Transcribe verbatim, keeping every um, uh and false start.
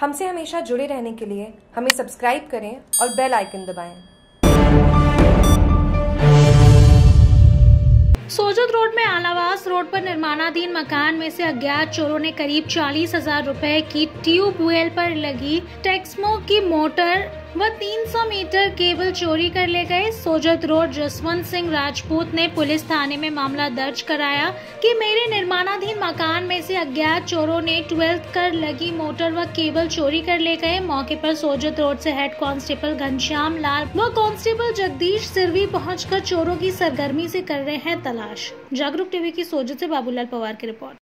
हमसे हमेशा जुड़े रहने के लिए हमें सब्सक्राइब करें और बेल आइकन दबाएं। सोजत रोड में आलावास रोड पर निर्माणाधीन मकान में से अज्ञात चोरों ने करीब चालीस हजार रूपए की ट्यूबवेल पर लगी टेक्समो की मोटर वह तीन सौ मीटर केबल चोरी कर ले गए। सोजत रोड जसवंत सिंह राजपूत ने पुलिस थाने में मामला दर्ज कराया कि मेरे निर्माणाधीन मकान में से अज्ञात चोरों ने ट्वेल्थ कर लगी मोटर व केबल चोरी कर ले गए। मौके पर सोजत रोड से हेड कांस्टेबल घनश्याम लाल व कांस्टेबल जगदीश सरवी पहुंचकर चोरों की सरगर्मी से कर रहे हैं तलाश। जागरूक टीवी की सोजत से बाबूलाल पवार की रिपोर्ट।